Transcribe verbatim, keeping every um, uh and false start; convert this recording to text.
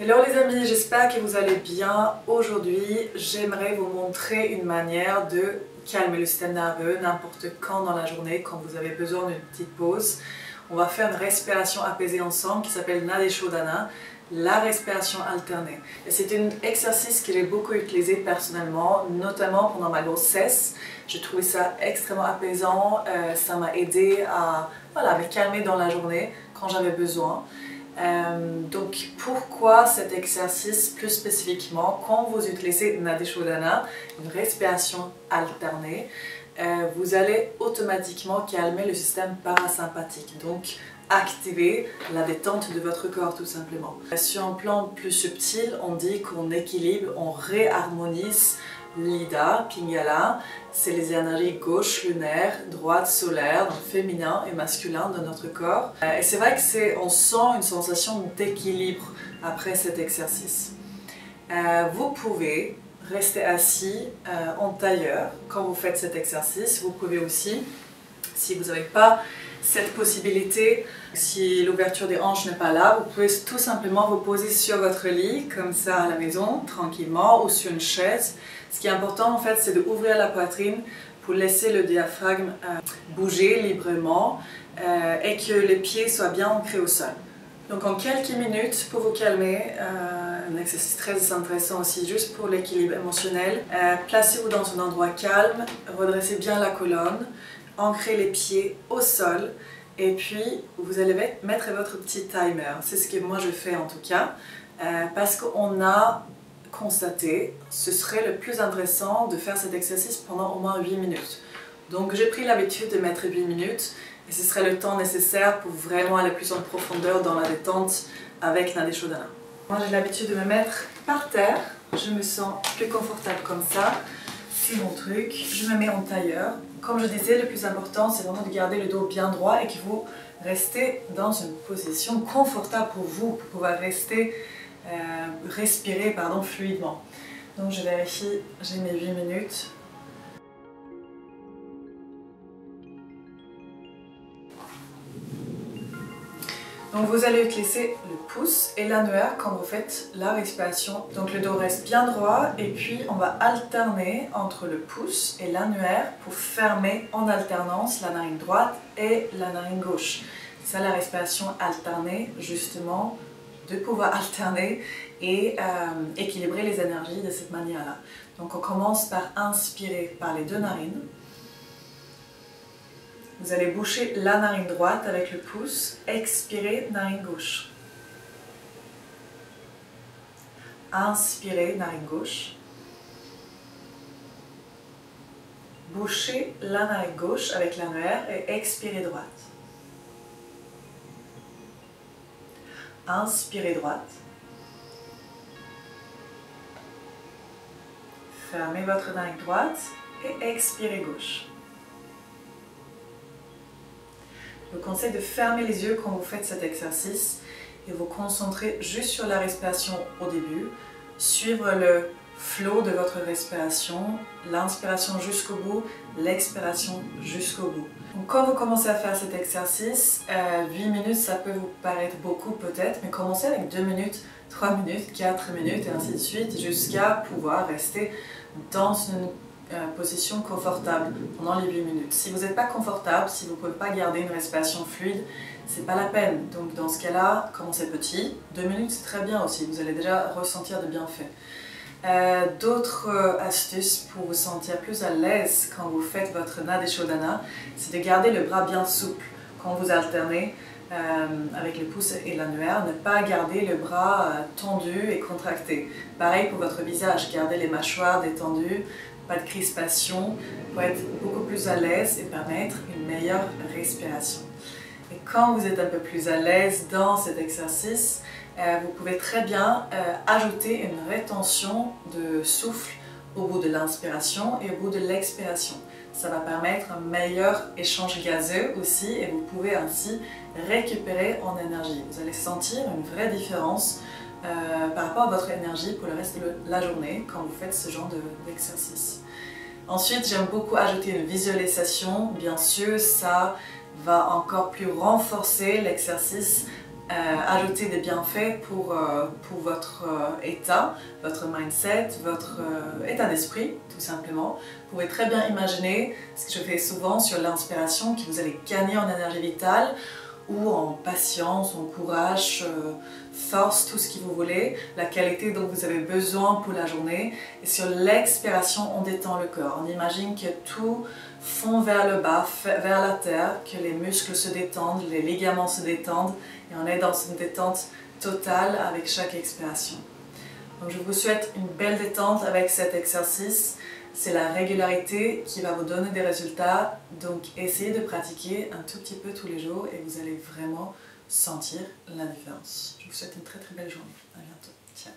Hello les amis, j'espère que vous allez bien. Aujourd'hui, j'aimerais vous montrer une manière de calmer le système nerveux n'importe quand dans la journée, quand vous avez besoin d'une petite pause. On va faire une respiration apaisée ensemble qui s'appelle Nadi Shodhana, la respiration alternée. C'est un exercice que j'ai beaucoup utilisé personnellement, notamment pendant ma grossesse. J'ai trouvé ça extrêmement apaisant, euh, ça m'a aidé à voilà, me calmer dans la journée quand j'avais besoin. Euh, donc pourquoi cet exercice plus spécifiquement? Quand vous utilisez Nadi Shodhana, une respiration alternée, euh, vous allez automatiquement calmer le système parasympathique, donc activer la détente de votre corps tout simplement. Sur un plan plus subtil, on dit qu'on équilibre, on réharmonise l'Ida, Pingala, c'est les énergies gauche lunaire, droite solaire, donc féminin et masculin de notre corps. Et c'est vrai qu'on sent une sensation d'équilibre après cet exercice. Vous pouvez rester assis en tailleur quand vous faites cet exercice. Vous pouvez aussi, si vous n'avez pas cette possibilité, si l'ouverture des hanches n'est pas là, vous pouvez tout simplement vous poser sur votre lit, comme ça à la maison, tranquillement, ou sur une chaise. Ce qui est important en fait, c'est d'ouvrir la poitrine pour laisser le diaphragme euh, bouger librement euh, et que les pieds soient bien ancrés au sol. Donc en quelques minutes, pour vous calmer, euh, un exercice très intéressant aussi, juste pour l'équilibre émotionnel, euh, placez-vous dans un endroit calme, redressez bien la colonne, ancrez les pieds au sol et puis vous allez mettre votre petit timer. C'est ce que moi je fais en tout cas euh, parce qu'on a constaté ce serait le plus intéressant de faire cet exercice pendant au moins huit minutes. Donc j'ai pris l'habitude de mettre huit minutes et ce serait le temps nécessaire pour vraiment aller plus en profondeur dans la détente avec Nadi Shodhana. Moi j'ai l'habitude de me mettre par terre, je me sens plus confortable comme ça. C'est mon truc, je me mets en tailleur. Comme je disais, le plus important c'est vraiment de garder le dos bien droit et que vous restez dans une position confortable pour vous, pour pouvoir rester, euh, respirer pardon, fluidement. Donc je vérifie, j'ai mes huit minutes. Donc vous allez utiliser le pouce et l'annulaire quand vous faites la respiration. Donc le dos reste bien droit et puis on va alterner entre le pouce et l'annulaire pour fermer en alternance la narine droite et la narine gauche. C'est la respiration alternée justement, de pouvoir alterner et euh, équilibrer les énergies de cette manière-là. Donc on commence par inspirer par les deux narines. Vous allez boucher la narine droite avec le pouce, expirez narine gauche. Inspirez narine gauche. Bouchez la narine gauche avec l'annulaire et expirez droite. Inspirez droite. Fermez votre narine droite et expirez gauche. Je vous conseille de fermer les yeux quand vous faites cet exercice et vous concentrer juste sur la respiration au début. Suivre le flot de votre respiration, l'inspiration jusqu'au bout, l'expiration jusqu'au bout. Donc, quand vous commencez à faire cet exercice, euh, huit minutes ça peut vous paraître beaucoup peut-être, mais commencez avec deux minutes, trois minutes, quatre minutes et ainsi de suite jusqu'à pouvoir rester dans une position confortable pendant les huit minutes. Si vous n'êtes pas confortable, si vous ne pouvez pas garder une respiration fluide, c'est pas la peine. Donc dans ce cas-là, commencez petit. deux minutes c'est très bien aussi, vous allez déjà ressentir de bienfaits. Euh, D'autres astuces pour vous sentir plus à l'aise quand vous faites votre Nadi Shodhana, c'est de garder le bras bien souple quand vous alternez euh, avec le pouce et l'annulaire. Ne pas garder le bras tendu et contracté. Pareil pour votre visage, gardez les mâchoires détendues, pas de crispation, pour être beaucoup plus à l'aise et permettre une meilleure respiration. Et quand vous êtes un peu plus à l'aise dans cet exercice, euh, vous pouvez très bien euh, ajouter une rétention de souffle au bout de l'inspiration et au bout de l'expiration. Ça va permettre un meilleur échange gazeux aussi et vous pouvez ainsi récupérer en énergie. Vous allez sentir une vraie différence Euh, par rapport à votre énergie pour le reste de la journée quand vous faites ce genre d'exercice. De, Ensuite, j'aime beaucoup ajouter une visualisation. Bien sûr, ça va encore plus renforcer l'exercice euh, ajouter des bienfaits pour, euh, pour votre euh, état, votre mindset, votre euh, état d'esprit, tout simplement. Vous pouvez très bien imaginer ce que je fais souvent sur l'inspiration, que vous allez gagner en énergie vitale ou en patience, en courage, euh, force, tout ce que vous voulez, la qualité dont vous avez besoin pour la journée. Et sur l'expiration, on détend le corps. On imagine que tout fond vers le bas, vers la terre, que les muscles se détendent, les ligaments se détendent, et on est dans une détente totale avec chaque expiration. Donc je vous souhaite une belle détente avec cet exercice. C'est la régularité qui va vous donner des résultats, donc essayez de pratiquer un tout petit peu tous les jours et vous allez vraiment sentir la différence. Je vous souhaite une très très belle journée. À bientôt. Ciao.